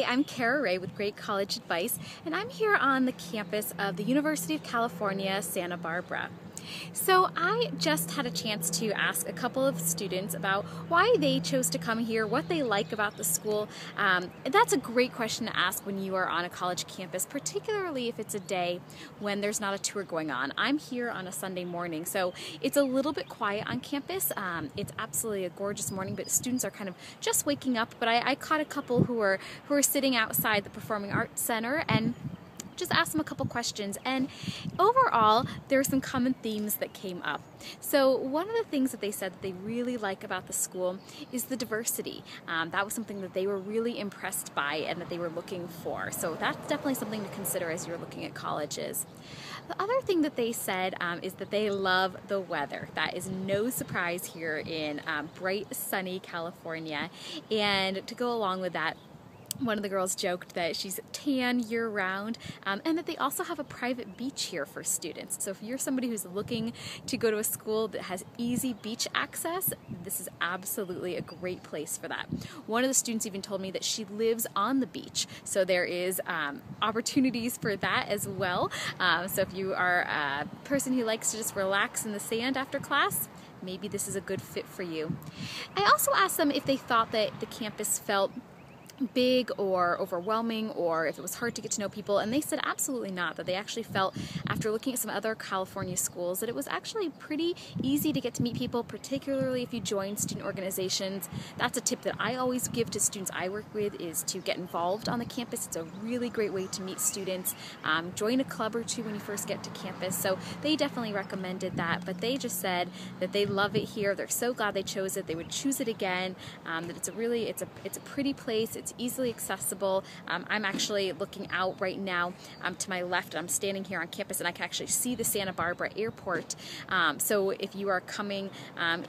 Hi, I'm Kara Ray with Great College Advice, and I'm here on the campus of the University of California, Santa Barbara. So I just had a chance to ask a couple of students about why they chose to come here, what they like about the school. That's a great question to ask when you are on a college campus, particularly if it's a day when there's not a tour going on. I'm here on a Sunday morning, so it's a little bit quiet on campus. It's absolutely a gorgeous morning, but students are kind of just waking up. But I caught a couple who are sitting outside the Performing Arts Center and just asked them a couple questions, and overall there are some common themes that came up. So one of the things that they said that they really like about the school is the diversity. That was something that they were really impressed by and that they were looking for. So that's definitely something to consider as you're looking at colleges. The other thing that they said is that they love the weather. That is no surprise here in bright, sunny California. And to go along with that, one of the girls joked that she's tan year-round, and that they also have a private beach here for students. So if you're somebody who's looking to go to a school that has easy beach access, this is absolutely a great place for that. One of the students even told me that she lives on the beach, so there is opportunities for that as well. So if you are a person who likes to just relax in the sand after class, maybe this is a good fit for you. I also asked them if they thought that the campus felt big or overwhelming, or if it was hard to get to know people, and they said absolutely not, that they actually felt, after looking at some other California schools, that it was actually pretty easy to get to meet people, particularly if you join student organizations. That's a tip that I always give to students I work with, is to get involved on the campus. It's a really great way to meet students. Join a club or two when you first get to campus. So they definitely recommended that, but they just said that they love it here, they're so glad they chose it, they would choose it again, that it's a pretty place, it's easily accessible. I'm actually looking out right now to my left. I'm standing here on campus and I can actually see the Santa Barbara Airport. So if you are coming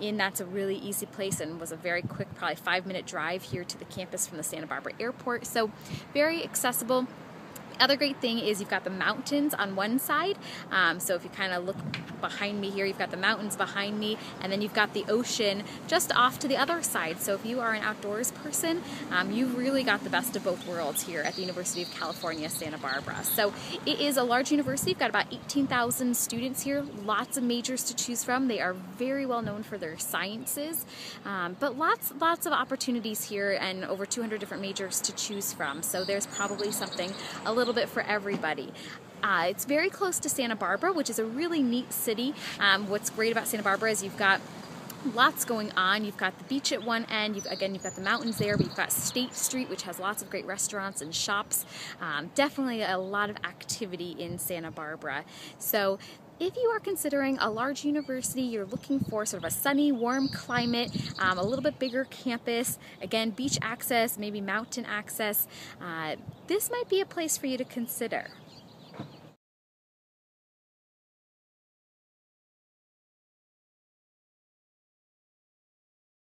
in, that's a really easy place, and was a very quick, probably 5-minute drive here to the campus from the Santa Barbara Airport. So very accessible. The other great thing is you've got the mountains on one side. So if you kind of look behind me here, you've got the mountains behind me, and then you've got the ocean just off to the other side. So if you are an outdoors person, you've really got the best of both worlds here at the University of California, Santa Barbara. So it is a large university. You've got about 18,000 students here, lots of majors to choose from. They are very well known for their sciences, but lots of opportunities here, and over 200 different majors to choose from. So there's probably something a little bit for everybody. It's very close to Santa Barbara, which is a really neat city. What's great about Santa Barbara is you've got lots going on. You've got the beach at one end, you've got the mountains there, but you've got State Street, which has lots of great restaurants and shops. Definitely a lot of activity in Santa Barbara. So if you are considering a large university, you're looking for sort of a sunny, warm climate, a little bit bigger campus, again, beach access, maybe mountain access, this might be a place for you to consider.